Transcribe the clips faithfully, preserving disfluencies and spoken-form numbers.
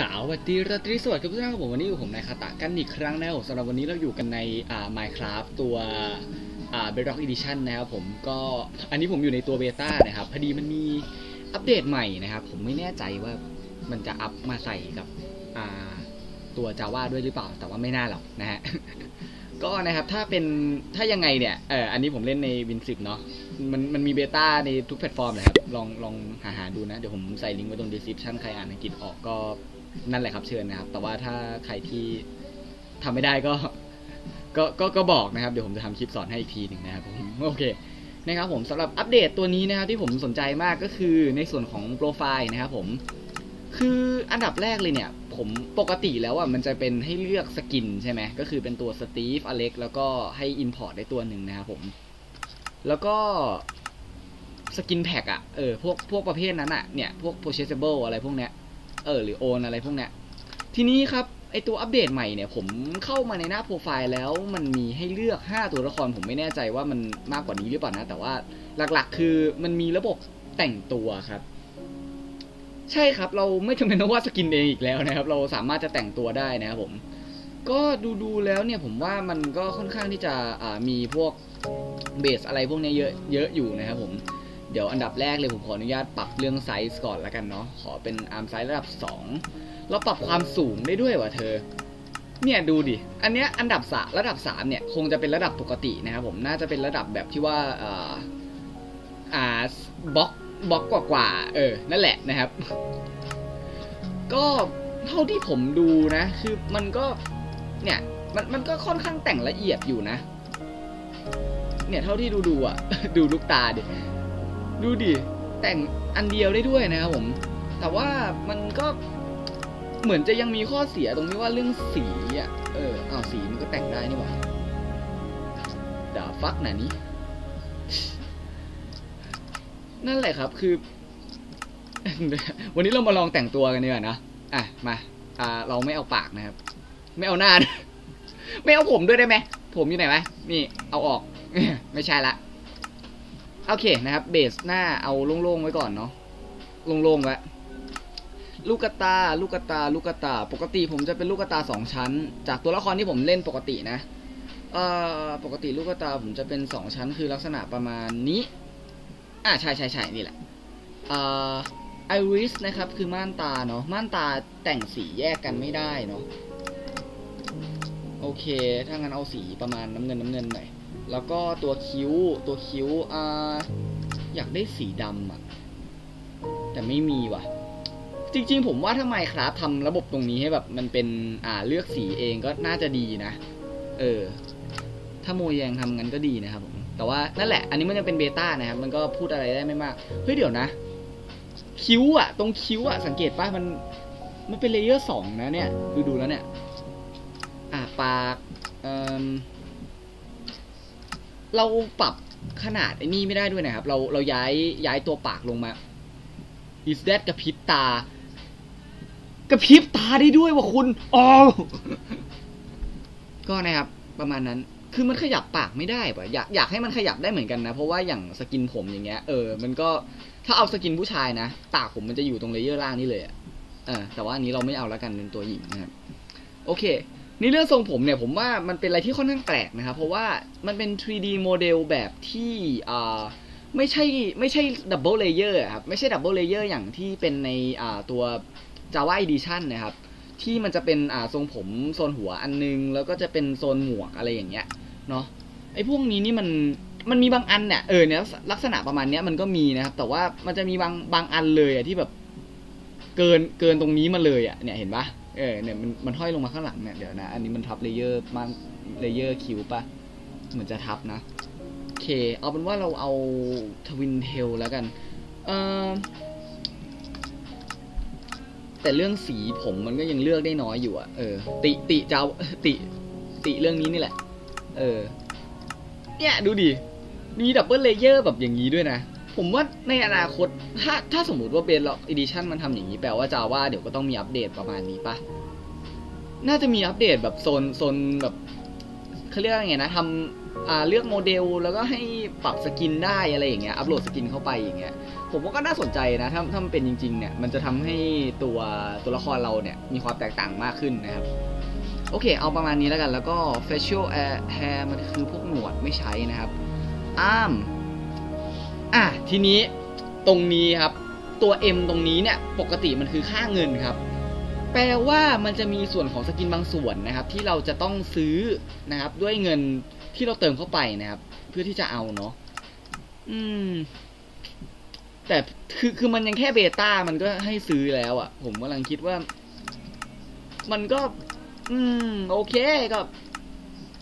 สาวสวัสดีราตรีสวัสดีทุกท่านครับผมวันนี้อยู่ผมนายคาตะกันอีกครั้งนะครับสำหรับวันนี้เราอยู่กันในอ่า Minecraft ตัวอ่า Bedrock Edition นะครับผมก็อันนี้ผมอยู่ในตัวเบต้านะครับพอดีมันมีอัปเดตใหม่นะครับผมไม่แน่ใจว่ามันจะอัปมาใส่กับอ่าตัว Java ด้วยหรือเปล่าแต่ว่าไม่น่าหรอกนะฮะ ก็นะครับถ้าเป็นถ้ายังไงเนี่ยเอออันนี้ผมเล่นใน วิน สิบ เนาะมันมันมีเบต้าในทุกแพลตฟอร์มนะครับลองลองหาหาดูนะเดี๋ยวผมใส่ลิงก์ไว้ตรง description ใครอ่านอังกฤษออกก็นั่นแหละครับเชิญนะครับแต่ว่าถ้าใครที่ทำไม่ได้ก็ก็ก็ก็บอกนะครับเดี๋ยวผมจะทำคลิปสอนให้อีกทีหนึ่งนะครับผมโอเคนะครับผมสำหรับอัปเดตตัวนี้นะครับที่ผมสนใจมากก็คือในส่วนของโปรไฟล์นะครับผมคืออันดับแรกเลยเนี่ยผมปกติแล้วอ่ะมันจะเป็นให้เลือกสกินใช่ไหมก็คือเป็นตัวสตีฟอเล็กแล้วก็ให้ import ได้ตัวหนึ่งนะครับผมแล้วก็สกินแพ็กอ่ะเออพวกพวกประเภทนั้นอ่ะเนี่ยพวก purchasable อะไรพวกเนี้ยเออหรือ own อะไรพวกเนี้ยทีนี้ครับไอตัวอัปเดตใหม่เนี่ยผมเข้ามาในหน้าโปรไฟล์แล้วมันมีให้เลือกห้าตัวละครผมไม่แน่ใจว่ามันมากกว่านี้หรือเปล่านะแต่ว่าหลักๆคือมันมีระบบแต่งตัวครับใช่ครับเราไม่จำเป็นต้องวาดสกินเองอีกแล้วนะครับเราสามารถจะแต่งตัวได้นะครับผมก็ดูดูแล้วเนี่ยผมว่ามันก็ค่อนข้างที่จะมีพวกเบสอะไรพวกนี้เยอะเยอะอยู่นะครับผมเดี๋ยวอันดับแรกเลยผมขออนุญาตปรับเรื่องไซส์ก่อนละกันเนาะขอเป็นอาร์มไซส์ระดับสองแล้วปรับความสูงได้ด้วยว่ะเธอเนี่ยดูดิอันเนี้ยอันดับสามระดับสามเนี่ยคงจะเป็นระดับปกตินะครับผมน่าจะเป็นระดับแบบที่ว่าอ่าอ่าบล็อกบล็อกกว่ากว่าเออนั่นแหละนะครับก็เท่าที่ผมดูนะคือมันก็เนี่ยมันมันก็ค่อนข้างแต่งละเอียดอยู่นะเนี่ยเท่าที่ดูดูอ่ะดูลูกตาดิดูดิแต่งอันเดียวได้ด้วยนะครับผมแต่ว่ามันก็เหมือนจะยังมีข้อเสียตรงนี้ว่าเรื่องสีอ่ะเอออ้าวสีมันก็แต่งได้นี่หว่าด่าฟักหน่ะนี้นั่นแหละครับคือวันนี้เรามาลองแต่งตัวกันดีกว่านะอ่ะมาอ่าเราไม่เอาปากนะครับไม่เอาหน้าไม่เอาผมด้วยได้ไหมผมอยู่ไหนไหมนี่เอาออกไม่ใช่ละโอเคนะครับเบสหน้าเอาโล่งๆไว้ก่อนเนาะโล่งๆไว้ลูกตาลูกตาลูกตาปกติผมจะเป็นลูกตาสองชั้นจากตัวละครที่ผมเล่นปกตินะเอ่อปกติลูกตาผมจะเป็นสองชั้นคือลักษณะประมาณนี้อ่ะใช่ใช่ใช่นี่แหละอ่าไอริสนะครับคือม่านตาเนาะม่านตาแต่งสีแยกกันไม่ได้เนาะโอเคถ้างั้นเอาสีประมาณน้ำเงินน้ำเงินหน่อยแล้วก็ตัวคิ้วตัวคิ้วอ่าอยากได้สีดำอ่ะแต่ไม่มีว่ะจริงๆผมว่าถ้า Minecraft ทำระบบตรงนี้ให้แบบมันเป็นอ่าเลือกสีเองก็น่าจะดีนะเออถ้าโมแยงทำงั้นก็ดีนะครับผมแต่ว่านั่นแหละอันนี้มันจะเป็นเบต้านะครับมันก็พูดอะไรได้ไม่มากเฮ้ยเดี๋ยวนะคิ้วอ่ะตรงคิ้วอ่ะสังเกตป่ะมันมันเป็นเลเยอร์สองนะเนี่ยดูดูแล้วเนี่ยอ่ะปากเอ่อเราปรับขนาดไอ้นี่ไม่ได้ด้วยนะครับเราเราย้ายย้ายตัวปากลงมา is that กระพริบตากระพริบตาได้ด้วยว่ะคุณอ๋อ ก็นะครับประมาณนั้นคือมันขยับปากไม่ได้ป่ะอยากอยากให้มันขยับได้เหมือนกันนะเพราะว่าอย่างสกินผมอย่างเงี้ยเออมันก็ถ้าเอาสกินผู้ชายนะปากผมมันจะอยู่ตรงเลเยอร์ล่างนี่เลยเออแต่ว่าอันนี้เราไม่เอาละกันเป็นตัวหญิงนะครับโอเคในเรื่องทรงผมเนี่ยผมว่ามันเป็นอะไรที่ค่อนข้างแปลกนะครับเพราะว่ามันเป็น ทรี ดี โมเดลแบบที่อ่าไม่ใช่ไม่ใช่ดับเบิลเลเยอร์ครับไม่ใช่ดับเบิลเลเยอร์อย่างที่เป็นในอ่าตัว Java Edition นะครับที่มันจะเป็นอ่าทรงผมโซนหัวอันนึงแล้วก็จะเป็นโซนหมวกอะไรอย่างเงี้ยเนาะไอ้พวกนี้นี่มันมันมีบางอันเนี่ยเออเนี่ยลักษณะประมาณเนี้ยมันก็มีนะครับแต่ว่ามันจะมีบางบางอันเลยที่แบบเกินเกินตรงนี้มาเลยอ่ะเนี่ยเห็นปะเออเนี่ยมันมันห้อยลงมาข้างหลังเนี่ยเดี๋ยวนะอันนี้มันทับเลเยอร์มันเลเยอร์คิ้วปะเหมือนจะทับนะโอเคเอาเป็นว่าเราเอาทวินเทลแล้วกันเออแต่เรื่องสีผมมันก็ยังเลือกได้น้อยอยู่อ่ะเออติติเจ้าติติเรื่องนี้นี่แหละเออเนี่ยดูดิมีดับเบิลเลเยอร์แบบอย่างนี้ด้วยนะผมว่าในอนาคตถ้าถ้าสมมติว่า Bedrock Edition มันทำอย่างนี้แปลว่า Java เดี๋ยวก็ต้องมีอัปเดตประมาณนี้ปะน่าจะมีอัปเดตแบบโซนโซนแบบเขาเรียกว่าไงนะทำอ่าเลือกโมเดลแล้วก็ให้ปรับสกินได้อะไรอย่างเงี้ยอัปโหลดสกินเข้าไปอย่างเงี้ย ผมว่าก็น่าสนใจนะถ้าถ้ามันเป็นจริงๆเนี่ยมันจะทำให้ตัวตัวละครเราเนี่ยมีความแตกต่างมากขึ้นนะครับโอเคเอาประมาณนี้แล้วกันแล้วก็ facial hair มันคือพวกหนวดไม่ใช้นะครับอ้ามอ่ะทีนี้ตรงนี้ครับตัว M ตรงนี้เนี่ยปกติมันคือค่าเงินครับแปลว่ามันจะมีส่วนของสกินบางส่วนนะครับที่เราจะต้องซื้อนะครับด้วยเงินที่เราเติมเข้าไปนะครับเพื่อที่จะเอาเนาะอืมแต่คือคือมันยังแค่เบต้ามันก็ให้ซื้อแล้วอ่ะผมกำลังคิดว่ามันก็อืมโอเคก็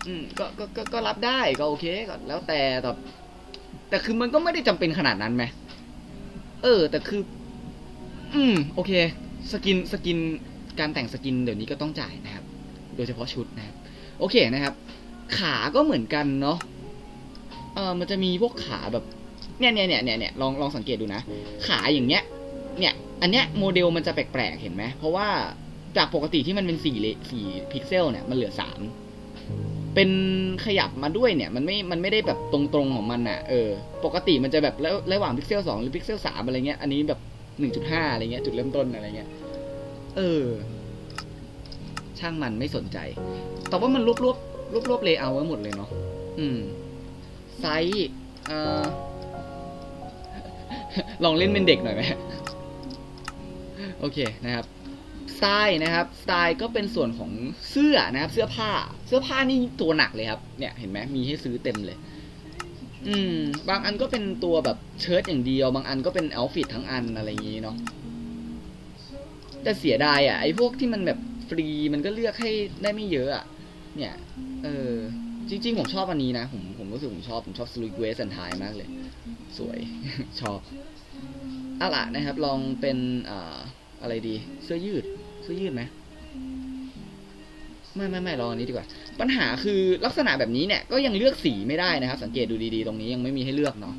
อืมก็ก็ก็ก็รับได้ก็โอเคก็แล้วแต่แต่แต่คือมันก็ไม่ได้จำเป็นขนาดนั้นไหมเออแต่คืออืมโอเคสกินสกินการแต่งสกินเดี๋ยวนี้ก็ต้องจ่ายนะครับโดยเฉพาะชุดนะครับโอเคนะครับขาก็เหมือนกันเนาะเออมันจะมีพวกขาแบบเนี่ยเนี่ยเนี่ยเนี่ยลองลองสังเกตดูนะขาอย่างเงี้ยเนี่ยอันเนี้ยโมเดลมันจะแปลกๆเห็นไหมเพราะว่าจากปกติที่มันเป็นสี่เลสี่พิกเซลเนี่ยมันเหลือสามเป็นขยับมาด้วยเนี่ยมันไม่มันไม่ได้แบบตรงๆของมันอ่ะเออปกติมันจะแบบระหว่างพิกเซลสองหรือพิกเซลสามอะไรเงี้ยอันนี้แบบ หนึ่งจุดห้า อะไรเงี้ยจุดเริ่มต้นอะไรเงี้ยเออช่างมันไม่สนใจแต่ว่ามันรวบรวบรวบรวบเลเยอร์ไว้หมดเลยเนาะอืมไซส์เอ่อลองเล่นเป็นเด็กหน่อยไหมโอเคนะครับสไตล์นะครับสไตล์ก็เป็นส่วนของเสื้อนะครับเสื้อผ้าเสื้อผ้านี่ตัวหนักเลยครับเนี่ยเห็นไหมมีให้ซื้อเต็มเลยอืมบางอันก็เป็นตัวแบบเชิ้ตอย่างเดียวบางอันก็เป็นเอาท์ฟิตทั้งอันอะไรอย่างนี้เนาะแต่เสียดายอ่ะไอ้พวกที่มันแบบฟรีมันก็เลือกให้ได้ไม่เยอะอ่ะเนี่ยเออจริงๆผมชอบอันนี้นะผมผมรู้สึกผมชอบผมชอบสลุยเวสันทายมากเลยสวยชอบอะล่ะนะครับลองเป็นอ่าอะไรดีเสื้อยืดเสื้อยืดไหมไม่ไม่ไม่ลองอันนี้ดีกว่าปัญหาคือลักษณะแบบนี้เนี่ยก็ยังเลือกสีไม่ได้นะครับสังเกตดูดีๆตรงนี้ยังไม่มีให้เลือกเนาะ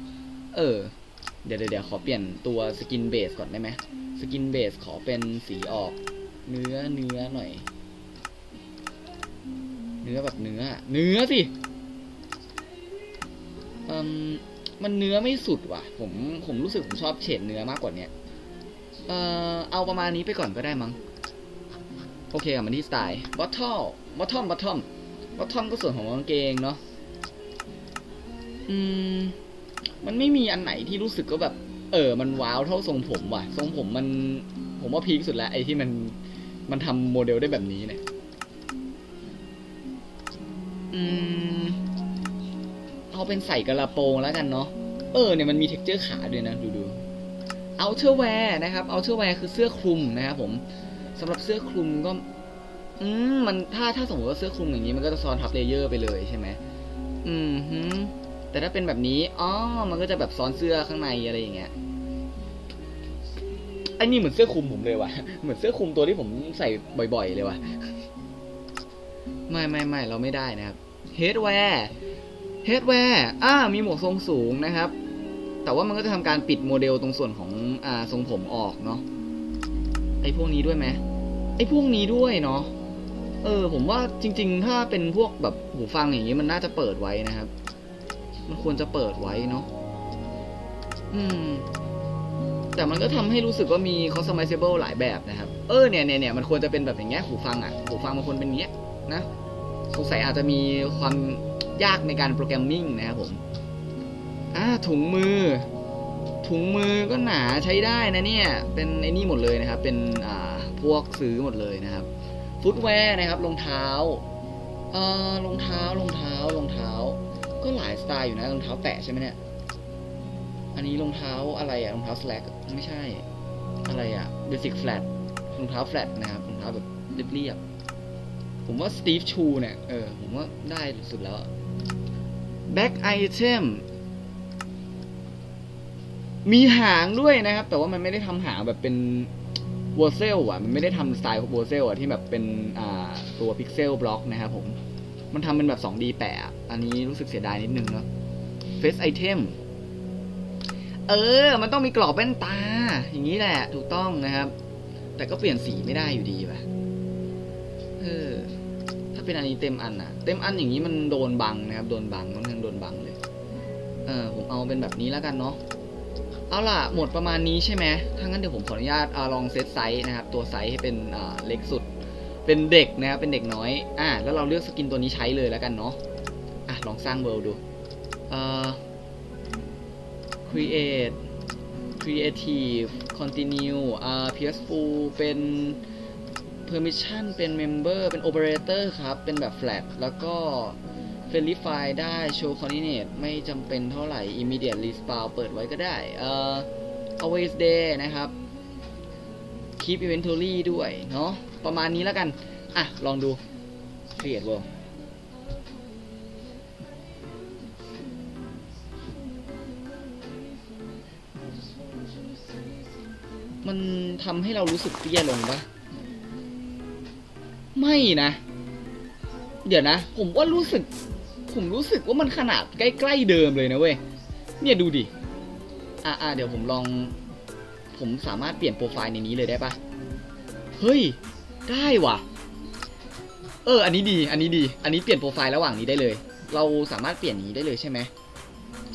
เออเดี๋ยวเดี๋ยวขอเปลี่ยนตัวสกินเบสก่อนได้ไหมสกินเบสขอเป็นสีออกเนื้อเนื้อหน่อยเนื้อแบบเนื้อเนื้อสิอืมมันเนื้อไม่สุดว่ะผมผมรู้สึกผมชอบเฉดเนื้อมากกว่าเนี้ยเออเอาประมาณนี้ไปก่อนก็ได้มั้งโอเคกับมันที่สไตล์ bottom bottom bottom bottom ก็ส่วนของกางเกงเนาะอืมมันไม่มีอันไหนที่รู้สึกก็แบบเออมันว้าวเท่าทรงผมว่ะทรงผมมันผมว่าพีคสุดแล้วไอ้ที่มันมันทำโมเดลได้แบบนี้เนี่ยอืมเอาเป็นใส่กระโปรงแล้วกันเนาะเออเนี่ยมันมีเท็กเจอร์ขาด้วยนะดูดูเอาเทอร์แวร์นะครับเอาเทอร์แวร์คือเสื้อคลุมนะครับผมสำหรับเสื้อคลุมก็อืมมันถ้าถ้าสมมติว่าเสื้อคลุมอย่างนี้มันก็จะซ้อนทับเลเยอร์ไปเลยใช่ไหมอืมฮึแต่ถ้าเป็นแบบนี้อ๋อมันก็จะแบบซ้อนเสื้อข้างในอะไรอย่างเงี้ยไอ้นี่เหมือนเสื้อคลุมผมเลยว่ะเหมือนเสื้อคลุมตัวที่ผมใส่บ่อยๆเลยว่ะไม่ไม่ไม่เราไม่ได้นะครับเฮดแวร์เฮดแวร์อ่ามีหมวกทรงสูงนะครับแต่ว่ามันก็จะทำการปิดโมเดลตรงส่วนของอ่าทรงผมออกเนาะไอ้พวกนี้ด้วยไหมไอ้พวกนี้ด้วยเนาะเออผมว่าจริงๆถ้าเป็นพวกแบบหูฟังอย่างนี้มันน่าจะเปิดไว้นะครับมันควรจะเปิดไว้เนาะอืมแต่มันก็ทำให้รู้สึกว่ามี customizable หลายแบบนะครับเออเนี่ยเนี่ยเนี่ยมันควรจะเป็นแบบอย่างเงี้ยหูฟังอ่ะหูฟังบางคนเป็นเงี้ยนะสงสัยอาจจะมีความยากในการโปรแกรมมิ่งนะครับผมอ่าถุงมือถุงมือก็หนาใช้ได้นะเนี่ยเป็นไอ้นี่หมดเลยนะครับเป็นอ่าพวกซื้อหมดเลยนะครับฟุตแวร์นะครับรองเท้าเอ่อรองเท้ารองเท้ารองเท้าก็หลายสไตล์อยู่นะรองเท้าแตะใช่ไหมเนี่ยอันนี้รองเท้าอะไรอะรองเท้าสแลกไม่ใช่อะไรอะเบสิกแฟลตรองเท้าแฟลตนะครับรองเท้าแบบเรียบๆผมว่าสตีฟชูเนี่ยเออผมว่าได้สุดแล้วแบ็คไอเทมมีหางด้วยนะครับแต่ว่ามันไม่ได้ทำหางแบบเป็นวอลเซลอ่ะมันไม่ได้ทำสไตล์วอลเซลอ่ะที่แบบเป็นตัวพิกเซลบล็อกนะครับผมมันทำเป็นแบบ สองดี แปะอันนี้รู้สึกเสียดายนิดนึงเนาะเฟซไอเทมเออมันต้องมีกรอบแว่นตาอย่างนี้แหละถูกต้องนะครับแต่ก็เปลี่ยนสีไม่ได้อยู่ดีป่ะเออถ้าเป็นอันนี้เต็มอันอะเต็มอันอย่างนี้มันโดนบังนะครับโดนบังมันทั้งโดนบังเลยเออผมเอาเป็นแบบนี้แล้วกันเนาะ เอาล่ะหมดประมาณนี้ใช่ไหมถ้างั้นเดี๋ยวผมขออนุญาตลองเซตไซส์นะครับตัวไซส์ให้เป็นเล็กสุดเป็นเด็กนะครับเป็นเด็กน้อยอ่ะแล้วเราเลือกสกินตัวนี้ใช้เลยแล้วกันเนาะอ่ะลองสร้างเวิลด์ดูเอ่อ create creative continue อ่า พี เอส โฟร์ เป็น permission เป็น member เป็น operator ครับเป็นแบบ flat แล้วก็ verify ได้ show coordinate ไม่จำเป็นเท่าไหร่ immediate respawn เปิดไว้ก็ได้เอ่อ always day นะครับ keep inventory ด้วยเนาะประมาณนี้แล้วกันอ่ะลองดู create worldมันทำให้เรารู้สึกเตี้ยลงปะไม่นะเดี๋ยวนะผมว่ารู้สึกผมรู้สึกว่ามันขนาดใกล้ๆเดิมเลยนะเว้ยเนี่ยดูดิอ่ะๆเดี๋ยวผมลองผมสามารถเปลี่ยนโปรไฟล์ในนี้เลยได้ปะเฮ้ยได้ว่ะเอออันนี้ดีอันนี้ดีอันนี้เปลี่ยนโปรไฟล์ระหว่างนี้ได้เลยเราสามารถเปลี่ยนนี้ได้เลยใช่ไหม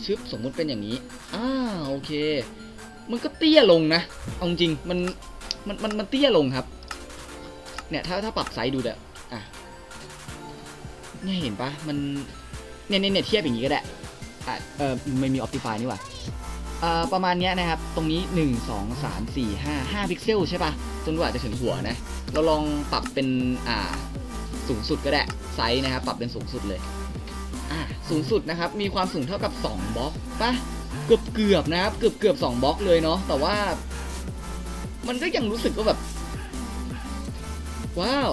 ชึบสมมุติเป็นอย่างนี้อ้าโอเคมันก็เตี้ยลงนะเอาจริงมันมันมันมันเตี้ยลงครับเนี่ยถ้าถ้าปรับไซส์ดูเด้ออ่ะเนี่ยเห็นปะมันเนี่ยเนี่ยเนี่ยเทียบอย่างนี้ก็ได้อ่ะเออไม่มีออปติฟายนี่หว่าอ่าประมาณเนี้ยนะครับตรงนี้หนึ่ง สอง สาม สี่ ห้า ห้าพิกเซลใช่ปะจนกว่าจะถึงหัวนะเราลองปรับเป็นอ่าสูงสุดก็ได้ไซส์นะครับปรับเป็นสูงสุดเลยอ่ะสูงสุดนะครับมีความสูงเท่ากับสองบล็อกปะเกือบเกือบนะครับเกือบเกือบสองบล็อกเลยเนาะแต่ว่ามันก็ยังรู้สึกว่าแบบว้าว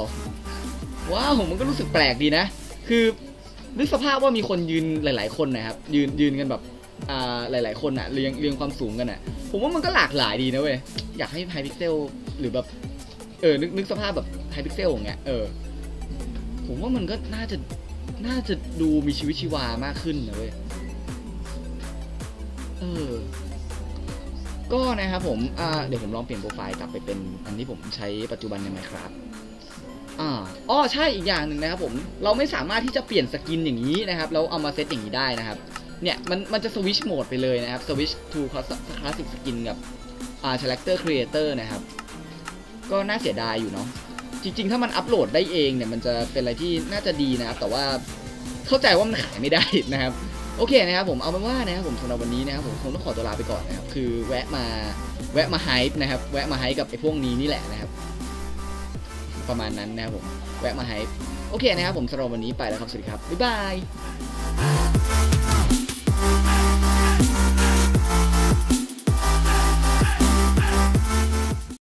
ว้าวมันก็รู้สึกแปลกดีนะคือนึกสภาพว่ามีคนยืนหลายๆคนนะครับยืนยืนกันแบบอ่าหลายๆคนอะเรียงเรียงความสูงกันอะผมว่ามันก็หลากหลายดีนะเว้ยอยากให้ไฮพิกเซลหรือแบบเออนึกนึกสภาพแบบไฮพิกเซลอย่างเงี้ยเออผมว่ามันก็น่าจะน่าจะดูมีชีวิตชีวามากขึ้นนะเว้ยเออก็นะครับผมอ่าเดี๋ยวผมลองเปลี่ยนโปรไฟล์กลับไปเป็นอันที่ผมใช้ปัจจุบันใน Minecraft อ่าอ๋อใช่อีกอย่างหนึ่งนะครับผมเราไม่สามารถที่จะเปลี่ยนสกินอย่างนี้นะครับแล้วเอามาเซตอย่างนี้ได้นะครับเนี่ยมันมันจะสวิชโหมดไปเลยนะครับสวิช to classic skin กับอ่า character creator นะครับก็น่าเสียดายอยู่เนาะจริงๆถ้ามันอัปโหลดได้เองเนี่ยมันจะเป็นอะไรที่น่าจะดีนะครับแต่ว่าเข้าใจว่ามันขายไม่ได้นะครับโอเคนะครับผมเอาเป็นว่านะครับผมสำหรับวันนี้นะครับผมคงต้องขอตัวลาไปก่อนนะครับคือแวะมาแวะมาไฮป์นะครับแวะมาไฮป์กับไอ้พวกนี้นี่แหละนะครับประมาณนั้นนะครับผมแวะมาไฮป์โอเคนะครับผมสำหรับวันนี้ไปแล้วครับสวัสดีครับบ๊ายบาย